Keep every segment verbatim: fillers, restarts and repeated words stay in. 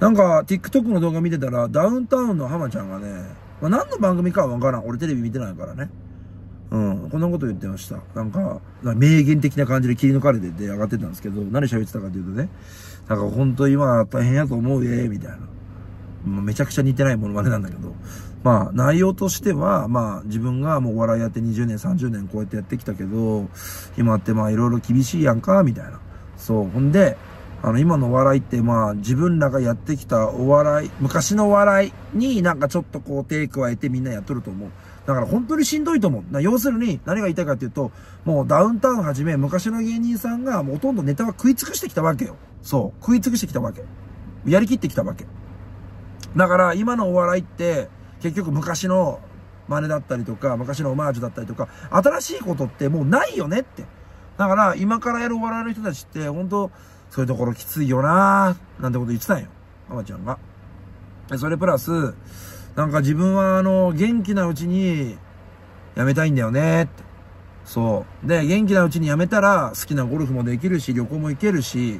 なんか TikTok の動画見てたら、ダウンタウンの浜ちゃんがね、まあ、何の番組かはわからん。俺テレビ見てないからね。うん、こんなこと言ってました。なんか、名言的な感じで切り抜かれてて上がってたんですけど、何喋ってたかというとね、なんか本当今大変やと思うえ、みたいな。まあ、めちゃくちゃ似てないものまねなんだけど、まあ内容としては、まあ自分がもうお笑いやってにじゅうねん、さんじゅうねんこうやってやってきたけど、今ってまあいろいろ厳しいやんか、みたいな。そう。ほんで、あの今のお笑いってまあ自分らがやってきたお笑い、昔のお笑いになんかちょっとこう手加えてみんなやっとると思う。だから本当にしんどいと思う。な要するに何が言いたいかっていうと、もうダウンタウンはじめ昔の芸人さんがもうほとんどネタは食い尽くしてきたわけよ。そう。食い尽くしてきたわけ。やりきってきたわけ。だから今のお笑いって結局昔の真似だったりとか、昔のオマージュだったりとか、新しいことってもうないよねって。だから今からやるお笑いの人たちって本当、そういうところきついよなぁ、なんてこと言ってたんよ。浜ちゃんが。それプラス、なんか自分はあの、元気なうちに辞めたいんだよねって。そう。で、元気なうちに辞めたら好きなゴルフもできるし、旅行も行けるし、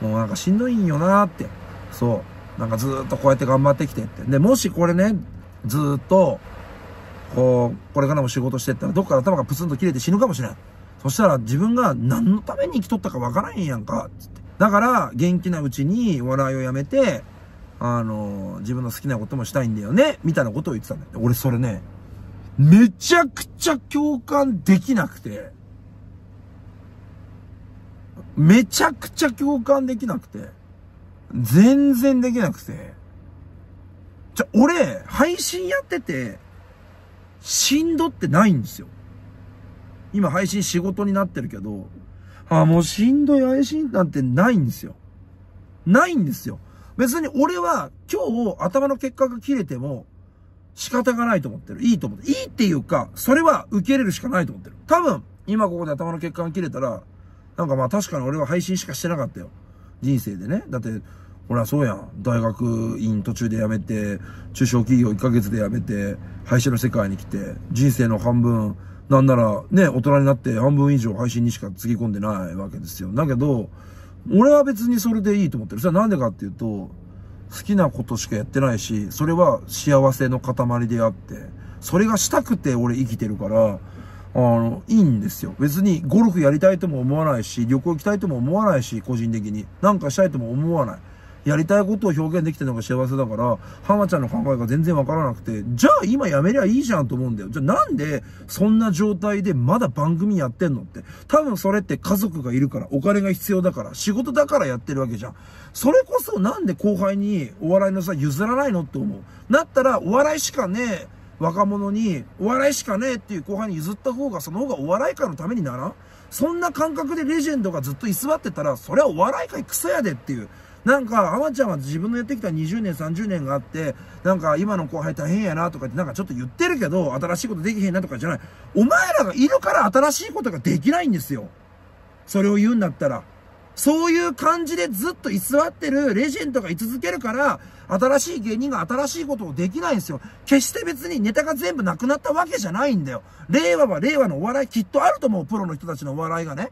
もうなんかしんどいんよなぁって。そう。なんかずーっとこうやって頑張ってきてって。で、もしこれね、ずーっと、こう、これからも仕事してったら、どっか頭がプツンと切れて死ぬかもしれん。そしたら自分が何のために生きとったかわからへんやんか、つって。だから、元気なうちに笑いをやめて、あのー、自分の好きなこともしたいんだよね、みたいなことを言ってたんだよ。俺それね、めちゃくちゃ共感できなくて、めちゃくちゃ共感できなくて、全然できなくて、じゃ、俺、配信やってて、しんどってないんですよ。今配信仕事になってるけど、ああ、もうしんどい配信なんてないんですよ。ないんですよ。別に俺は今日頭の結果が切れても仕方がないと思ってる。いいと思ってる。いいっていうか、それは受け入れるしかないと思ってる。多分、今ここで頭の結果が切れたら、なんかまあ確かに俺は配信しかしてなかったよ。人生でね。だって、俺はそうやん。大学院途中で辞めて、中小企業いっかげつで辞めて、配信の世界に来て、人生の半分、なんなら、ね、大人になって半分以上配信にしかつぎ込んでないわけですよ。だけど、俺は別にそれでいいと思ってる。それはなんでかっていうと、好きなことしかやってないし、それは幸せの塊であって、それがしたくて俺生きてるから、あの、いいんですよ。別にゴルフやりたいとも思わないし、旅行行きたいとも思わないし、個人的に。なんかしたいとも思わない。やりたいことを表現できてるのが幸せだから、浜ちゃんの考えが全然わからなくて、じゃあ今やめりゃいいじゃんと思うんだよ。じゃあなんでそんな状態でまだ番組やってんのって。多分それって家族がいるから、お金が必要だから、仕事だからやってるわけじゃん。それこそなんで後輩にお笑いのさ譲らないのって思う。だったらお笑いしかねえ若者に、お笑いしかねえっていう後輩に譲った方が、その方がお笑い界のためにならん？そんな感覚でレジェンドがずっと居座ってたら、それはお笑い界クソやでっていう。なんか、浜ちゃんは自分のやってきたにじゅうねん、さんじゅうねんがあって、なんか今の後輩大変やなとかってなんかちょっと言ってるけど、新しいことできへんなとかじゃない。お前らがいるから新しいことができないんですよ。それを言うんだったら。そういう感じでずっと居座ってるレジェンドが居続けるから、新しい芸人が新しいことをできないんですよ。決して別にネタが全部なくなったわけじゃないんだよ。令和は令和のお笑いきっとあると思う。プロの人たちのお笑いがね。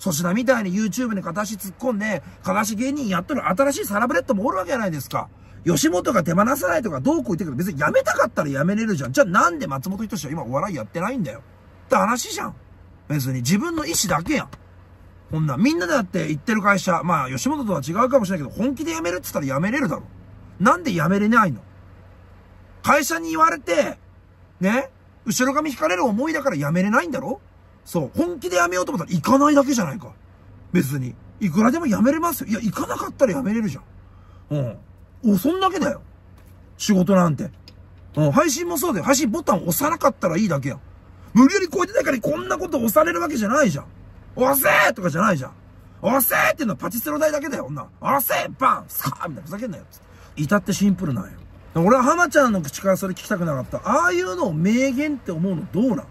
粗品みたいに YouTube に片足突っ込んで、片足芸人やっとる新しいサラブレッドもおるわけじゃないですか。吉本が手放さないとかどうこう言ってくる。別に辞めたかったら辞めれるじゃん。じゃあなんで松本人志は今お笑いやってないんだよ。って話じゃん。別に自分の意思だけやん。こんなんみんなだって言ってる会社、まあ吉本とは違うかもしれないけど、本気で辞めるって言ったら辞めれるだろ。なんで辞めれないの？会社に言われて、ね、後ろ髪引かれる思いだから辞めれないんだろ？そう。本気で辞めようと思ったら行かないだけじゃないか。別に。いくらでも辞めれますよ。いや、行かなかったら辞めれるじゃん。うん。お、そんだけだよ。仕事なんて。うん。配信もそうだよ。配信ボタン押さなかったらいいだけやん。無理やりこうやってだからこんなこと押されるわけじゃないじゃん。押せーとかじゃないじゃん。押せーってのはパチスロ台だけだよ、女。押せーバンサーみたいなふざけんなよ。至ってシンプルなんよ。俺は浜ちゃんの口からそれ聞きたくなかった。ああいうのを名言って思うのどうなん？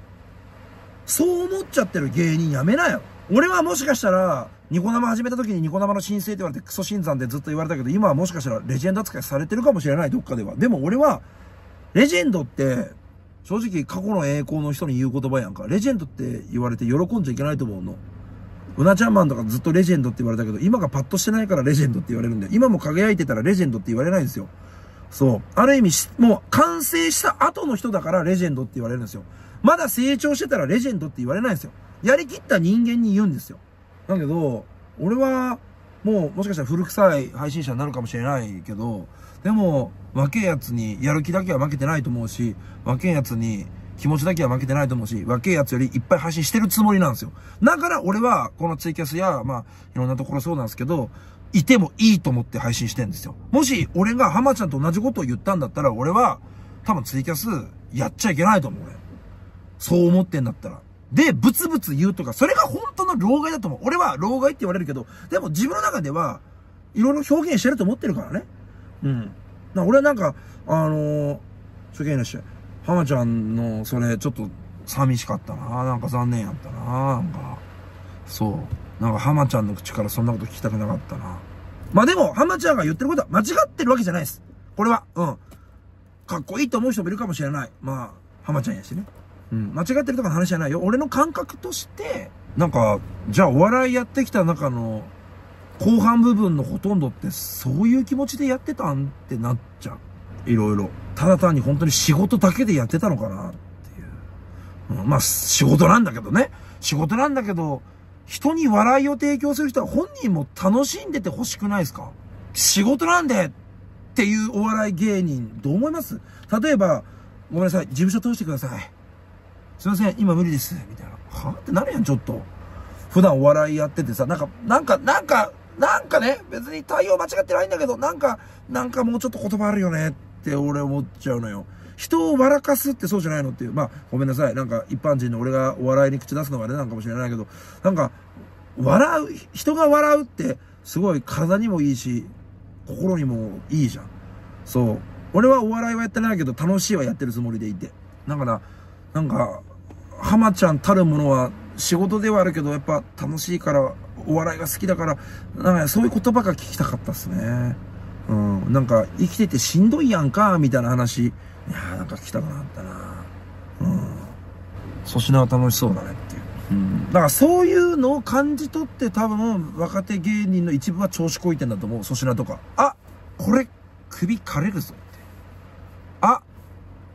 そう思っちゃってる芸人やめなよ。俺はもしかしたら、ニコ生始めた時にニコ生の新星って言われてクソ新山でずっと言われたけど、今はもしかしたらレジェンド扱いされてるかもしれない、どっかでは。でも俺は、レジェンドって、正直過去の栄光の人に言う言葉やんか。レジェンドって言われて喜んじゃいけないと思うの。うなちゃんマンとかずっとレジェンドって言われたけど、今がパッとしてないからレジェンドって言われるんで、今も輝いてたらレジェンドって言われないんですよ。そう。ある意味、もう完成した後の人だからレジェンドって言われるんですよ。まだ成長してたらレジェンドって言われないんですよ。やりきった人間に言うんですよ。だけど、俺は、もうもしかしたら古臭い配信者になるかもしれないけど、でも、若えやつにやる気だけは負けてないと思うし、若えやつに気持ちだけは負けてないと思うし、若えやつよりいっぱい配信してるつもりなんですよ。だから俺は、このツイキャスや、まあ、いろんなところそうなんですけど、いてもいいと思って配信してるんですよ。もし俺が浜ちゃんと同じことを言ったんだったら、俺は多分ツイキャスやっちゃいけないと思うね。そう思ってんだったら。で、ブツブツ言うとか、それが本当の老害だと思う。俺は老害って言われるけど、でも自分の中では、いろいろ表現してると思ってるからね。うん。な俺はなんか、あのー、初見いらっしゃい。浜ちゃんの、それ、ちょっと、寂しかったな。なんか残念やったな。なんか、そう。なんか浜ちゃんの口からそんなこと聞きたくなかったな。まあでも、浜ちゃんが言ってることは間違ってるわけじゃないです。これは、うん。かっこいいと思う人もいるかもしれない。まあ、浜ちゃんやしね。うん、間違ってるとかの話じゃないよ。俺の感覚として、なんか、じゃあお笑いやってきた中の後半部分のほとんどってそういう気持ちでやってたんってなっちゃう。いろいろ。ただ単に本当に仕事だけでやってたのかなっていう。うん、まあ仕事なんだけどね。仕事なんだけど、人に笑いを提供する人は本人も楽しんでて欲しくないですか？仕事なんでっていうお笑い芸人、どう思います？例えば、ごめんなさい、事務所通してください。すいません、今無理です。みたいな。はぁってなるやん、ちょっと。普段お笑いやっててさ、なんか、なんか、なんか、なんかね、別に対応間違ってないんだけど、なんか、なんかもうちょっと言葉あるよねって俺思っちゃうのよ。人を笑かすってそうじゃないのっていう。まあ、ごめんなさい。なんか、一般人の俺がお笑いに口出すのがあれなんかもしれないけど、なんか、笑う、人が笑うって、すごい体にもいいし、心にもいいじゃん。そう。俺はお笑いはやってないけど、楽しいはやってるつもりでいて。だから、なんか、浜ちゃんたるものは仕事ではあるけど、やっぱ楽しいから、お笑いが好きだから、なんかそういう言葉が聞きたかったっすね。うん。なんか、生きててしんどいやんか、みたいな話。いやなんか聞きたくなったな。うん。粗品は楽しそうだねっていう。うん。だからそういうのを感じ取って多分、若手芸人の一部は調子こいてんだと思う、粗品とか。あ、これ、首枯れるぞって。あ、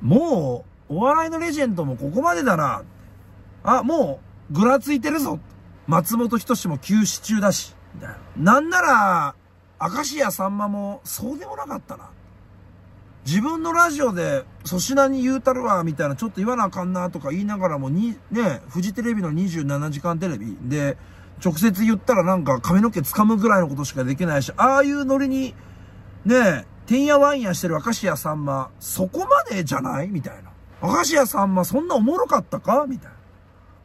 もう、お笑いのレジェンドもここまでだな。あ、もう、ぐらついてるぞ。松本人志も休止中だし。なんなら、明石家さんまもそうでもなかったな。自分のラジオで粗品に言うたるわ、みたいな、ちょっと言わなあかんなとか言いながらも、に、ね、フジテレビのにじゅうななじかんテレビで、直接言ったらなんか髪の毛掴むぐらいのことしかできないし、ああいうノリに、ね、てんやわんやしてる明石家さんま、そこまでじゃないみたいな。明石家さんまそんなおもろかったかみたいな。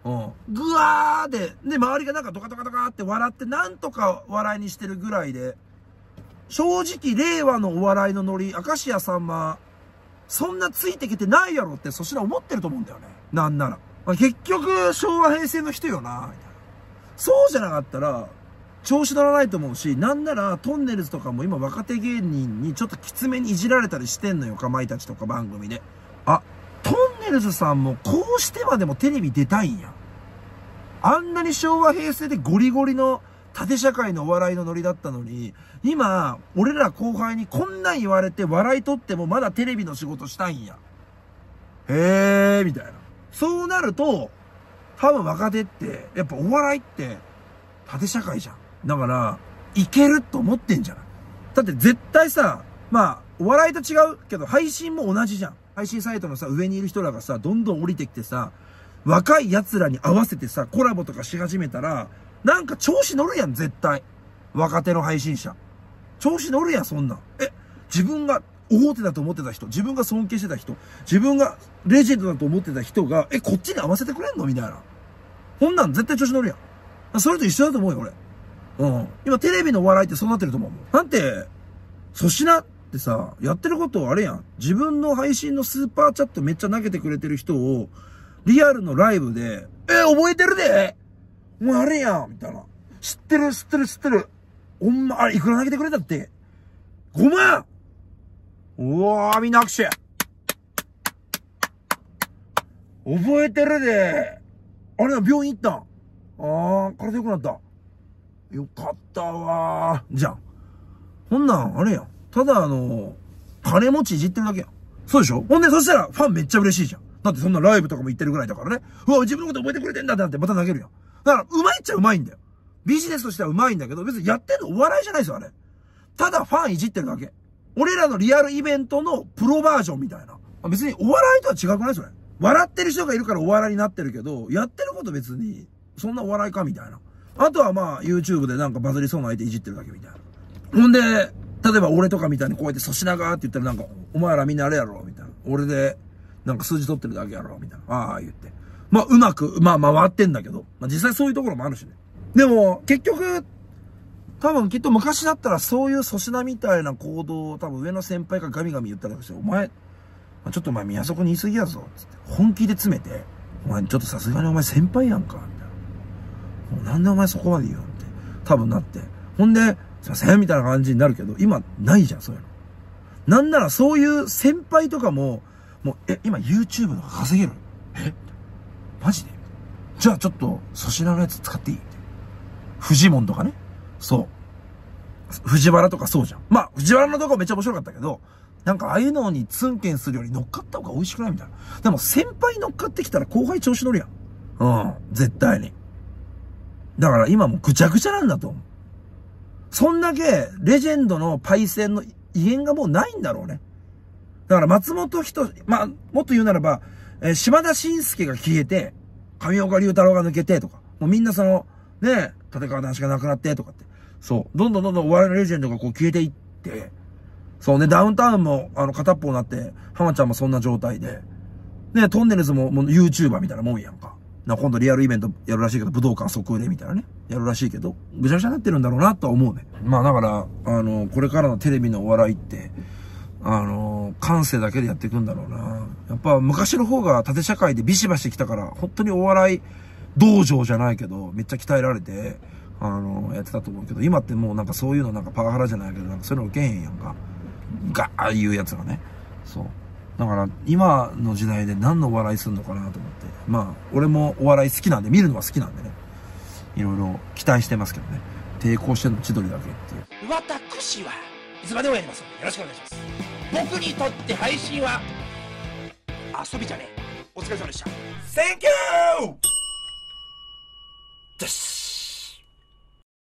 うん。ぐわーで、で、周りがなんかドカドカドカって笑って、なんとか笑いにしてるぐらいで、正直、令和のお笑いのノリ、明石家さんま、そんなついてきてないやろって、そしたら思ってると思うんだよね。なんなら。まあ、結局、昭和平成の人よな、みたいな。そうじゃなかったら、調子乗らないと思うし、なんなら、トンネルズとかも今若手芸人にちょっときつめにいじられたりしてんのよ、かまいたちとか番組で。あ、トンネルズさんもこうしてまでもテレビ出たいんや。あんなに昭和平成でゴリゴリの縦社会のお笑いのノリだったのに、今、俺ら後輩にこんなん言われて笑い取ってもまだテレビの仕事したいんや。へー、みたいな。そうなると、多分若手って、やっぱお笑いって縦社会じゃん。だから、いけると思ってんじゃない？だって絶対さ、まあ、お笑いと違うけど配信も同じじゃん。配信サイトのさ、上にいる人らがさ、どんどん降りてきてさ、若い奴らに合わせてさ、コラボとかし始めたら、なんか調子乗るやん、絶対。若手の配信者。調子乗るやん、そんなん。え、自分が大手だと思ってた人、自分が尊敬してた人、自分がレジェンドだと思ってた人が、え、こっちに合わせてくれんのみたいな。こんなん絶対調子乗るやん。それと一緒だと思うよ、俺。うん。今、テレビのお笑いってそうなってると思うもん。なんて、粗品、ってさ、やってることあれやん。自分の配信のスーパーチャットめっちゃ投げてくれてる人を、リアルのライブで、え、覚えてるでお前あれやんみたいな。知ってる、知ってる、知ってる。おんま、あれ、いくら投げてくれたって。ごまん！うわー、みんな拍手。覚えてるであれや、病院行ったん。あー、体良くなった。よかったわー。じゃん。こんなん、あれやん。ただあの、金持ちいじってるだけやん。そうでしょ？ほんで、そしたら、ファンめっちゃ嬉しいじゃん。だってそんなライブとかも行ってるぐらいだからね。うわ、自分のこと覚えてくれてんだってなってまた投げるやん。だから、うまいっちゃうまいんだよ。ビジネスとしてはうまいんだけど、別にやってんのお笑いじゃないですよ、あれ。ただファンいじってるだけ。俺らのリアルイベントのプロバージョンみたいな。別にお笑いとは違くないそれ。笑ってる人がいるからお笑いになってるけど、やってること別に、そんなお笑いかみたいな。あとはまあ、YouTube でなんかバズりそうな相手いじってるだけみたいな。ほんで、例えば俺とかみたいにこうやって粗品がーって言ったらなんか、お前らみんなあれやろみたいな。俺で、なんか数字取ってるだけやろみたいな。ああ、言って。まあ、うまく、まあ回ってんだけど。まあ実際そういうところもあるしね。でも、結局、多分きっと昔だったらそういう粗品みたいな行動を多分上の先輩がガミガミ言ったらして、お前、ちょっとお前宮迫に言い過ぎやぞ。つって本気で詰めて、お前ちょっとさすがにお前先輩やんか。みたいな。もうなんでお前そこまで言うのって、多分なって。ほんで、すいませんみたいな感じになるけど、今ないじゃん、そういうの。なんならそういう先輩とかも、もう、え、今 YouTube の稼げる？え？マジで？じゃあちょっと粗品のやつ使っていい？フジモンとかね。そう。藤原とかそうじゃん。まあ、藤原のとこめっちゃ面白かったけど、なんかああいうのにツンケンするより乗っかった方が美味しくないみたいな。でも先輩乗っかってきたら後輩調子乗るやん。うん。絶対に。だから今もうぐちゃぐちゃなんだと思う。そんだけレジェンドのパイセンの威厳がもうないんだろうね。だから松本人、まあ、もっと言うならば、えー、島田紳介が消えて、上岡龍太郎が抜けてとか、もうみんなその、ねえ、立川談志がなくなってとかって。そう。どんどんどんどんお笑いのレジェンドがこう消えていって、そうね、ダウンタウンも、あの、片っぽになって、浜ちゃんもそんな状態で、ね、トンネルズも、もう YouTuber みたいなもんやんか。な、今度リアルイベントやるらしいけど、武道館即売れみたいなね、やるらしいけど、ぐちゃぐちゃになってるんだろうな、とは思うね。まあだから、あの、これからのテレビのお笑いって、あの、感性だけでやっていくんだろうな。やっぱ昔の方が縦社会でビシバシ来たから、本当にお笑い、道場じゃないけど、めっちゃ鍛えられて、あの、やってたと思うけど、今ってもうなんかそういうのなんかパワハラじゃないけど、なんかそういうの受けへんやんか。ガーいうやつがね。そう。だから、今の時代で何のお笑いするのかなと思って。まあ、俺もお笑い好きなんで、見るのは好きなんでね。いろいろ期待してますけどね。抵抗してるの千鳥だけっていう。私はいつまでもやりますので、よろしくお願いします。僕にとって配信は、遊びじゃねえ。お疲れ様でした。センキューです。